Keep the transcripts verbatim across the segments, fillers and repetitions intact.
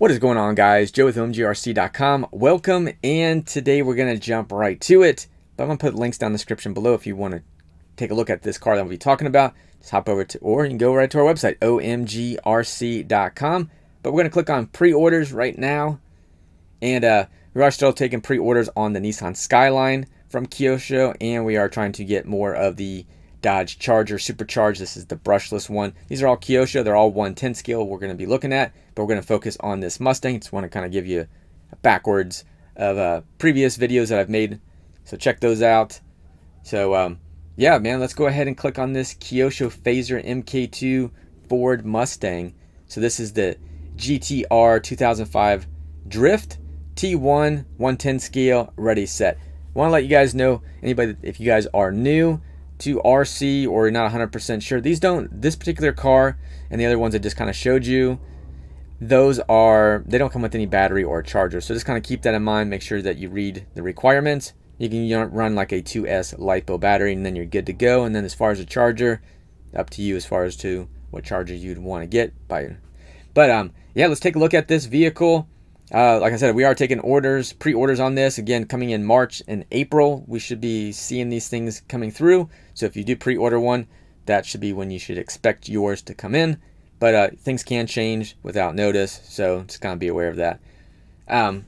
What is going on, guys? Joe with O M G R C dot com. Welcome, and today we're going to jump right to it. But I'm going to put links down in the description below if you want to take a look at this car that we'll be talking about. Just hop over to, or you can go right to our website, O M G R C dot com. But we're going to click on pre-orders right now. And uh, we are still taking pre-orders on the Nissan Skyline from Kyosho, and we are trying to get more of the Dodge Charger Supercharged. This is the brushless one. These are all Kyosho. They're all one ten scale we're going to be looking at, but we're going to focus on this Mustang. Just want to kind of give you a backwards of uh, previous videos that I've made, so check those out. So um, yeah, man, let's go ahead and click on this Kyosho Fazer M K two Ford Mustang. So this is the G T R two thousand five Drift T one one ten scale, ready, set. Want to let you guys know, anybody, if you guys are new to R C or you're not one hundred percent sure, these don't, this particular car and the other ones I just kind of showed you, those are, they don't come with any battery or charger. So just kind of keep that in mind. Make sure that you read the requirements. You can you know, run like a two S LiPo battery and then you're good to go. And then as far as a charger, up to you as far as to what charger you'd want to get. By. But um, yeah, let's take a look at this vehicle. Uh, like I said, we are taking orders, pre-orders on this. Again, coming in March and April, we should be seeing these things coming through. So if you do pre-order one, that should be when you should expect yours to come in. But uh, things can change without notice, so just kind of be aware of that. Um,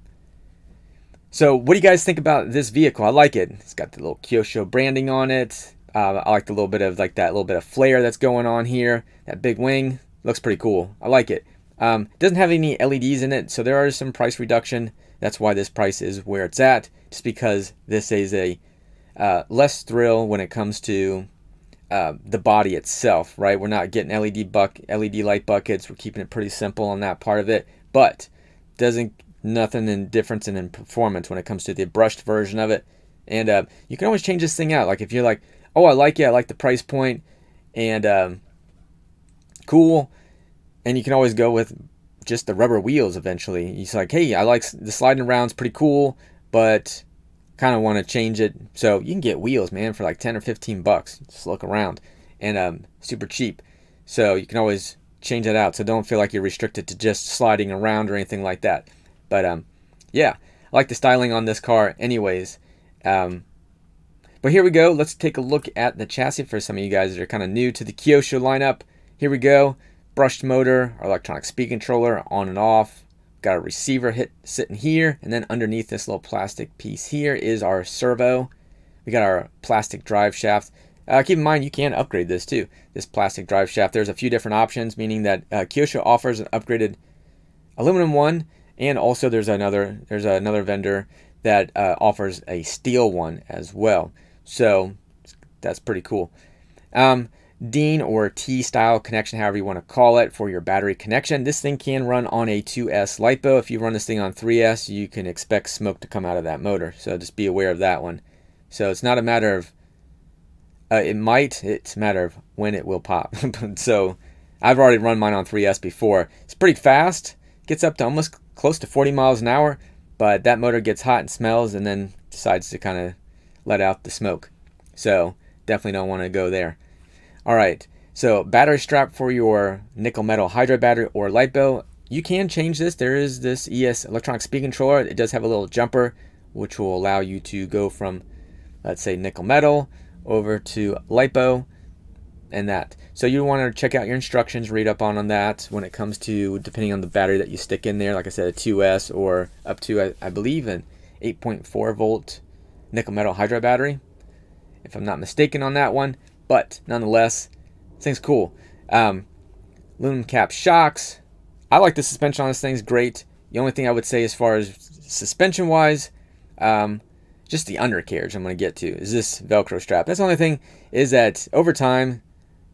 so what do you guys think about this vehicle? I like it. It's got the little Kyosho branding on it. Uh, I like the little bit of like that little bit of flare that's going on here. That big wing looks pretty cool. I like it. Um, it doesn't have any L E Ds in it, so there are some price reduction. That's why this price is where it's at, just because this is a uh, less thrill when it comes to uh, the body itself, right? We're not getting L E D buck, L E D light buckets. We're keeping it pretty simple on that part of it, but doesn't nothing in difference in, in performance when it comes to the brushed version of it. And uh, you can always change this thing out. Like if you're like, oh, I like it, I like the price point, and um, cool. And you can always go with just the rubber wheels eventually. It's like, hey, I like the sliding round's pretty cool, but kind of want to change it. So you can get wheels, man, for like ten or fifteen bucks. Just look around. And um, super cheap. So you can always change that out. So don't feel like you're restricted to just sliding around or anything like that. But um, yeah, I like the styling on this car anyways. Um, but here we go. Let's take a look at the chassis for some of you guys that are kind of new to the Kyosho lineup. Here we go. Brushed motor, our electronic speed controller on and off. Got a receiver hit sitting here, and then underneath this little plastic piece here is our servo. We got our plastic drive shaft. Uh, keep in mind, you can upgrade this too. This plastic drive shaft, there's a few different options, meaning that uh, Kyosho offers an upgraded aluminum one, and also there's another there's another vendor that uh, offers a steel one as well. So that's pretty cool. Um, Dean or T-style connection, however you want to call it, for your battery connection. This thing can run on a two S LiPo. If you run this thing on three S, you can expect smoke to come out of that motor. So just be aware of that one. So it's not a matter of, uh, it might, it's a matter of when it will pop. So I've already run mine on three S before. It's pretty fast. Gets up to almost close to forty miles an hour, but that motor gets hot and smells and then decides to kind of let out the smoke. So definitely don't want to go there. All right, so battery strap for your nickel metal hydride battery or LiPo. You can change this. There is this E S electronic speed controller. It does have a little jumper, which will allow you to go from, let's say, nickel metal over to LiPo and that. So you want to check out your instructions, read up on, on that when it comes to, depending on the battery that you stick in there, like I said, a two S or up to, I, I believe, an eight point four volt nickel metal hydride battery, if I'm not mistaken on that one. But nonetheless, this thing's cool. Um, aluminum cap shocks. I like the suspension on this thing's great. The only thing I would say as far as suspension wise, um, just the undercarriage I'm going to get to is this Velcro strap. That's the only thing, is that over time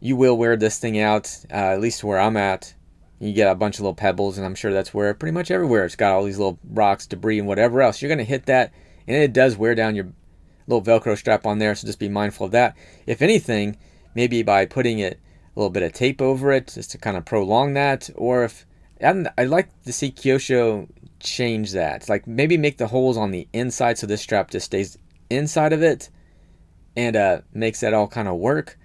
you will wear this thing out, uh, at least where I'm at. You get a bunch of little pebbles, and I'm sure that's where pretty much everywhere it's got all these little rocks, debris, and whatever else. You're going to hit that, and it does wear down your little Velcro strap on there, so just be mindful of that. If anything, maybe by putting it a little bit of tape over it just to kind of prolong that, or if I'd like to see Kyosho change that, like maybe make the holes on the inside so this strap just stays inside of it and uh, makes that all kind of work.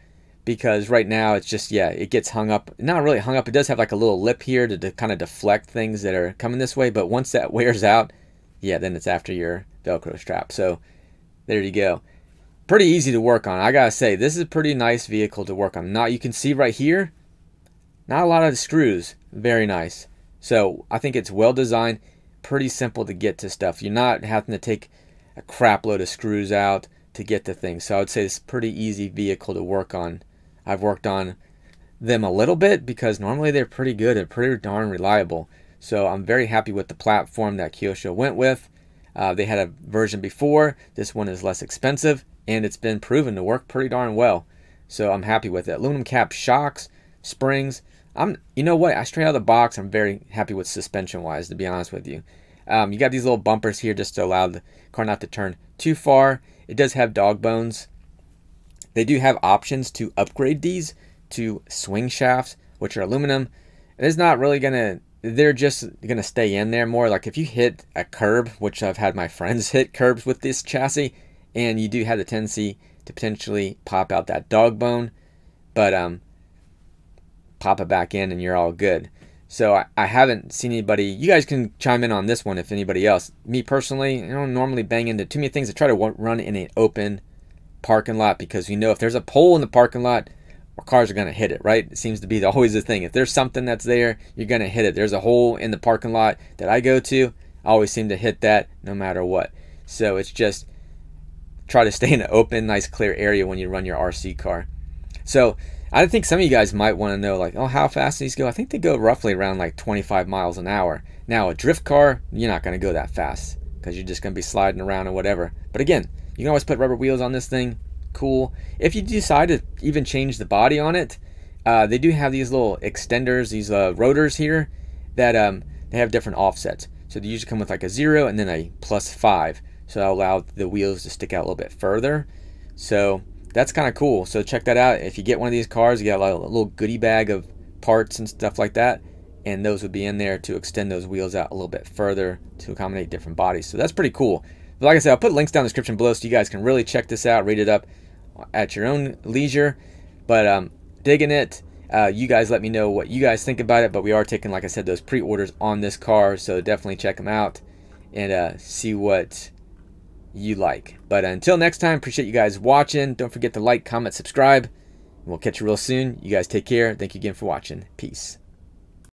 because right now it's just, yeah, it gets hung up. Not really hung up. It does have like a little lip here to, to kind of deflect things that are coming this way. But once that wears out, yeah, then it's after your Velcro strap. So there you go. Pretty easy to work on. I got to say, this is a pretty nice vehicle to work on. Now, you can see right here, not a lot of screws. Very nice. So I think it's well designed. Pretty simple to get to stuff. You're not having to take a crap load of screws out to get to things. So I would say it's a pretty easy vehicle to work on. I've worked on them a little bit because normally they're pretty good and pretty darn reliable. So I'm very happy with the platform that Kyosho went with. Uh, they had a version before. This one is less expensive, and it's been proven to work pretty darn well. So I'm happy with it. Aluminum cap shocks, springs. I'm, you know what? I straight out of the box, I'm very happy with suspension-wise, to be honest with you. Um, you got these little bumpers here just to allow the car not to turn too far. It does have dog bones. They do have options to upgrade these to swing shafts, which are aluminum. It's not really gonna, they're just gonna stay in there more. Like if you hit a curb, which I've had my friends hit curbs with this chassis, and you do have the tendency to potentially pop out that dog bone, but um, pop it back in and you're all good. So I, I haven't seen anybody, you guys can chime in on this one if anybody else. Me personally, I don't normally bang into too many things. I try to run in an open parking lot because you know if there's a pole in the parking lot, cars are going to hit it, right? It seems to be the, always the thing. If there's something that's there, you're going to hit it. There's a hole in the parking lot that I go to. I always seem to hit that no matter what. So it's just try to stay in an open, nice, clear area when you run your R C car. So I think some of you guys might want to know, like, oh, how fast do these go? I think they go roughly around like twenty-five miles an hour. Now, a drift car, you're not going to go that fast because you're just going to be sliding around and whatever. But again, you can always put rubber wheels on this thing. Cool. If you decide to even change the body on it, uh, they do have these little extenders, these uh, rotors here that um, they have different offsets. So they usually come with like a zero and then a plus five. So that allows the wheels to stick out a little bit further. So that's kind of cool. So check that out. If you get one of these cars, you got a little goodie bag of parts and stuff like that. And those would be in there to extend those wheels out a little bit further to accommodate different bodies. So that's pretty cool. But like I said, I'll put links down in the description below so you guys can really check this out, read it up at your own leisure. But um, digging it. Uh, you guys let me know what you guys think about it. But we are taking, like I said, those pre-orders on this car. So definitely check them out and uh, see what you like. But until next time, appreciate you guys watching. Don't forget to like, comment, subscribe. We'll catch you real soon. You guys take care. Thank you again for watching. Peace.